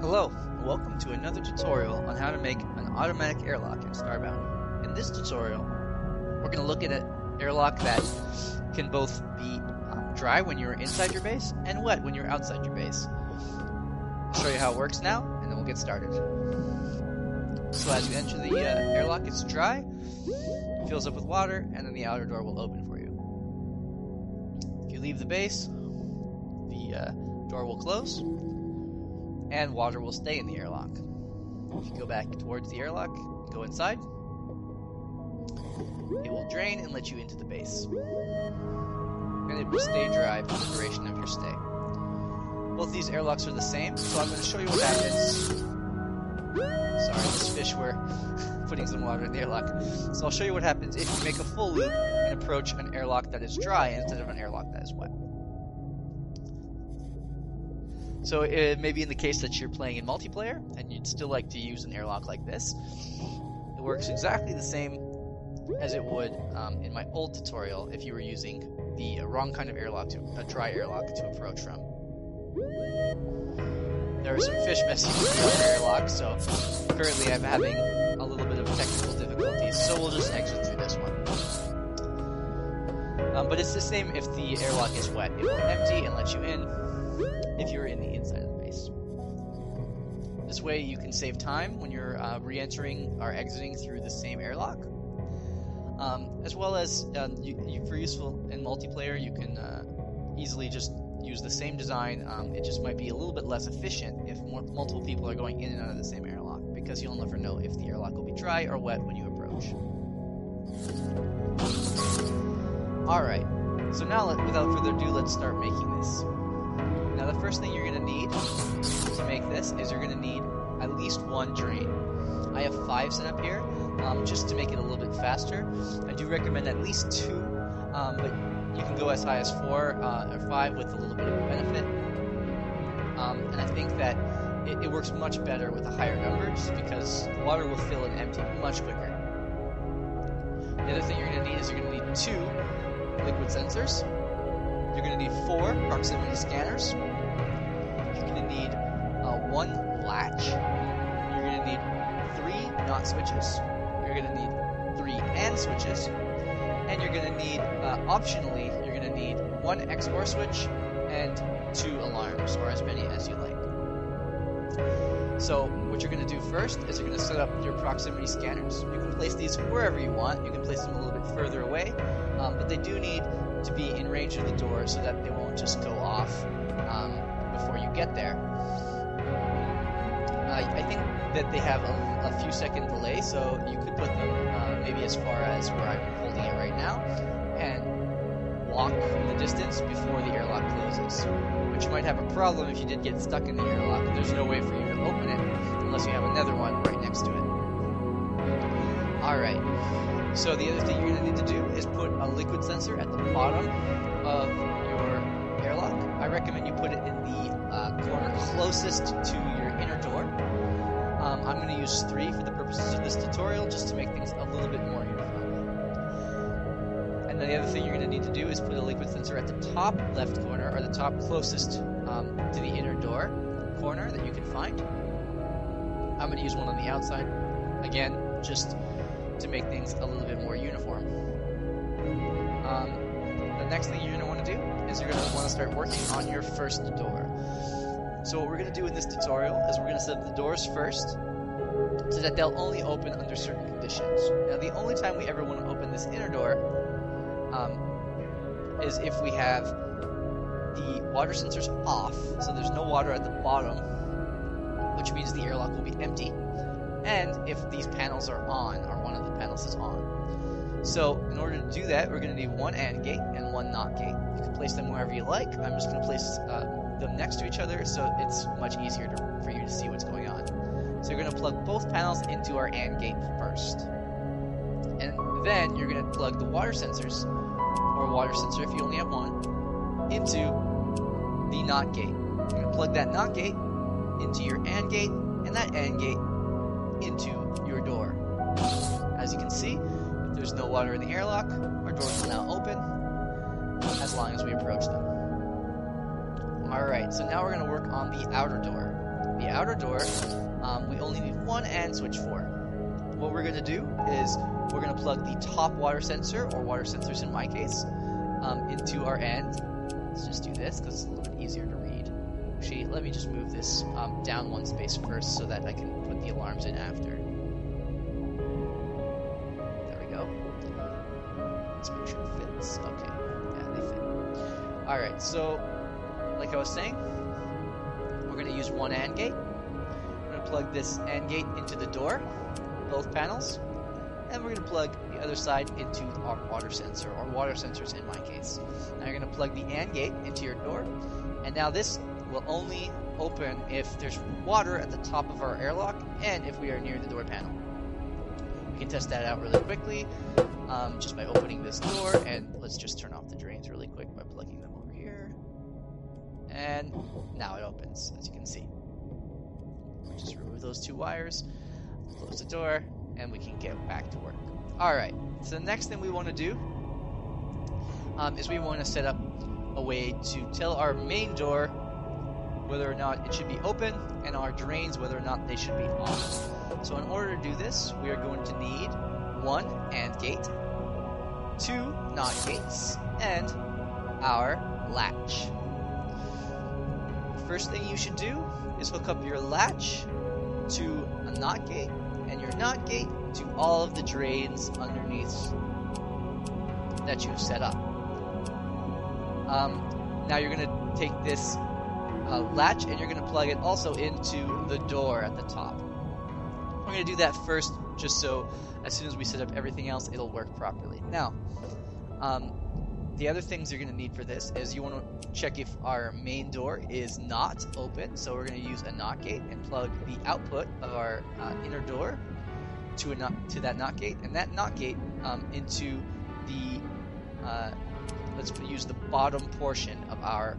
Hello, and welcome to another tutorial on how to make an automatic airlock in Starbound. In this tutorial, we're going to look at an airlock that can both be dry when you're inside your base and wet when you're outside your base. I'll show you how it works now, and then we'll get started. So as you enter the airlock, it's dry, it fills up with water, and then the outer door will open for you. If you leave the base, the door will close, and water will stay in the airlock. If you go back towards the airlock, go inside, it will drain and let you into the base. And it will stay dry for the duration of your stay. Both these airlocks are the same, so I'm going to show you what happens. Sorry, this fish were putting some water in the airlock. So I'll show you what happens if you make a full loop and approach an airlock that is dry instead of an airlock that is wet. So it may be in the case that you're playing in multiplayer and you'd still like to use an airlock like this. It works exactly the same as it would in my old tutorial if you were using the wrong kind of airlock, a dry airlock to approach from. There are some fish messages in the other airlock, so currently I'm having a little bit of technical difficulties, so we'll just exit through this one. But it's the same if the airlock is wet. It will empty and let you in if you're in the inside of the base. This way you can save time when you're re-entering or exiting through the same airlock. As well as, for useful in multiplayer, you can easily just use the same design. It just might be a little bit less efficient if multiple people are going in and out of the same airlock, because you'll never know if the airlock will be dry or wet when you approach. Alright, so now without further ado, let's start making this. Now the first thing you're going to need to make this is you're going to need at least one drain. I have 5 set up here just to make it a little bit faster. I do recommend at least 2, but you can go as high as 4 or 5 with a little bit of a benefit. And I think that it works much better with a higher number just because the water will fill and empty much quicker. The other thing you're going to need is you're going to need 2 liquid sensors. You're going to need 4 proximity scanners. You're going to need 1 latch. You're going to need 3 NOT switches. You're going to need 3 AND switches. And you're going to need, optionally, you're going to need 1 XOR switch and 2 alarms, or as many as you like. So what you're going to do first is you're going to set up your proximity scanners. You can place these wherever you want. You can place them a little bit further away, but they do need to be in range of the door so that they won't just go off before you get there. I think that they have a few second delay, so you could put them maybe as far as where I'm holding it right now and walk from the distance before the airlock closes. But you might have a problem if you did get stuck in the airlock. There's no way for you to open it unless you have another one right next to it. Alright, so the other thing you're going to need to do is put a liquid sensor at the bottom of your airlock. I recommend you put it in the corner closest to your inner door. I'm going to use 3 for the purposes of this tutorial just to make things a little bit more uniform. And then the other thing you're going to need to do is put a liquid sensor at the top left corner, or the top closest to the inner door corner that you can find. I'm going to use one on the outside, again, just to make things a little bit more uniform. The next thing you're going to want to do is you're going to want to start working on your first door. So what we're going to do in this tutorial is we're going to set up the doors first so that they'll only open under certain conditions. Now the only time we ever want to open this inner door is if we have the water sensors off, so there's no water at the bottom, which means the airlock will be empty. And if these panels are on, or one of the panels is on. So in order to do that, we're going to need 1 AND gate and 1 NOT gate. You can place them wherever you like. I'm just going to place them next to each other so it's much easier for you to see what's going on. So you're going to plug both panels into our AND gate first. And then you're going to plug the water sensors, or water sensor if you only have 1, into the NOT gate. You're going to plug that NOT gate into your AND gate, and that AND gate into your door. As you can see, if there's no water in the airlock, our doors will now open as long as we approach them. Alright, so now we're going to work on the outer door. The outer door. We only need one and switch 4. What we're going to do is we're going to plug the top water sensor, or water sensors in my case, into our end. Let's just do this because it's a little bit easier to read. Actually, let me just move this down one space first so that I can put the alarms in after. There we go. Let's make sure it fits. Okay, yeah, they fit. Alright, so like I was saying, we're going to use one AND gate. We're going to plug this AND gate into the door, both panels, and we're going to plug the other side into our water sensor, or water sensors in my case. Now you're going to plug the AND gate into your door, and now this will only open if there's water at the top of our airlock and if we are near the door panel. We can test that out really quickly just by opening this door, and let's just turn off the drains really quick by plugging them over here. And now it opens, as you can see. We'll just remove those two wires, close the door, and we can get back to work. Alright, so the next thing we want to do is we want to set up a way to tell our main door whether or not it should be open, and our drains whether or not they should be off. So in order to do this, we are going to need 1 AND gate, 2 NOT gates, and our latch. The first thing you should do is hook up your latch to a NOT gate, and your NOT gate to all of the drains underneath that you've set up. Now you're going to take this latch and you're going to plug it also into the door at the top. We're going to do that first just so as soon as we set up everything else, it'll work properly. Now, the other things you're going to need for this is you want to check if our main door is not open. So we're going to use a NOT gate and plug the output of our inner door to that NOT gate, and that NOT gate into the let's use the bottom portion of our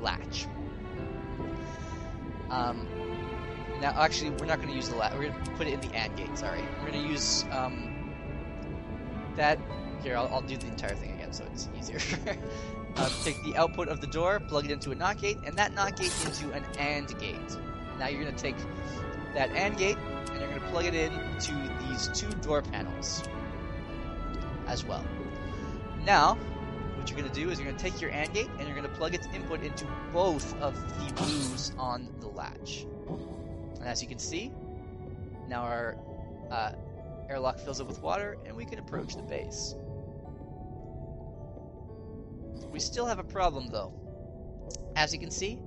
latch. Now, actually, we're not going to use the latch. We're going to put it in the AND gate. Sorry, we're going to use that. Here, I'll do the entire thing again so it's easier. Take the output of the door, plug it into a NOT gate, and that NOT gate into an AND gate. Now you're going to take that AND gate and you're going to plug it in to these two door panels as well. Now, what you're going to do is you're going to take your AND gate and you're going to plug its input into both of the blues on the latch. And as you can see, now our airlock fills up with water and we can approach the base. We still have a problem though. As you can see,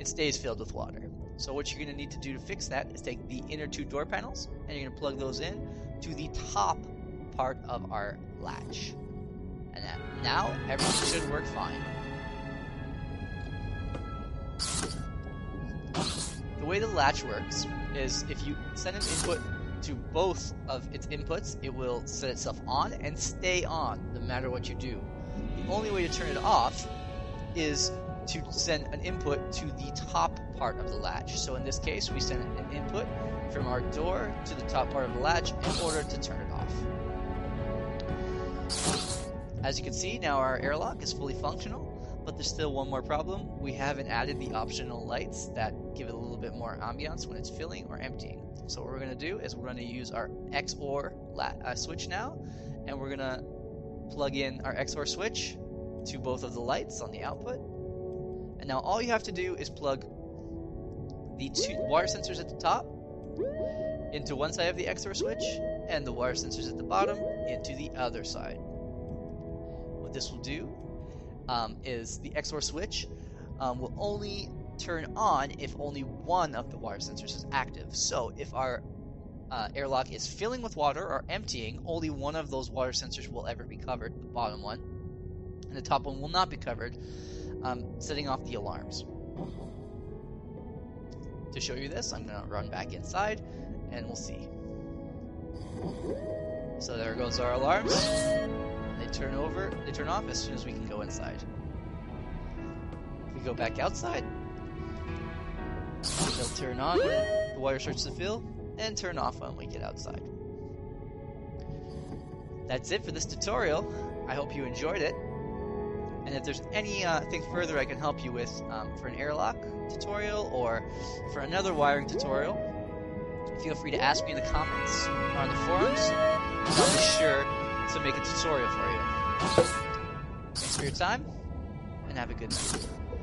it stays filled with water. So what you're going to need to do to fix that is take the inner two door panels and you're going to plug those in to the top part of our latch. And now everything should work fine. The way the latch works is if you send an input to both of its inputs, it will set itself on and stay on no matter what you do. The only way to turn it off is to send an input to the top part of the latch. So in this case, we send an input from our door to the top part of the latch in order to turn it off. As you can see, now our airlock is fully functional, but there's still one more problem. We haven't added the optional lights that give it a little bit more ambiance when it's filling or emptying. So what we're going to do is we're going to use our XOR switch now, and we're going to plug in our XOR switch to both of the lights on the output. And now all you have to do is plug the two water sensors at the top into one side of the XOR switch and the water sensors at the bottom into the other side. What this will do is the XOR switch will only turn on if only one of the water sensors is active. So if our airlock is filling with water or emptying, only one of those water sensors will ever be covered, the bottom one, and the top one will not be covered, setting off the alarms. To show you this, I'm going to run back inside and we'll see. So there goes our alarms. They turn off as soon as we can go inside. If we go back outside, they'll turn on when the water starts to fill and turn off when we get outside. That's it for this tutorial. I hope you enjoyed it. And if there's anything further I can help you with for an airlock tutorial or for another wiring tutorial, feel free to ask me in the comments or on the forums. I'll be sure to make a tutorial for you. Thanks for your time, and have a good night.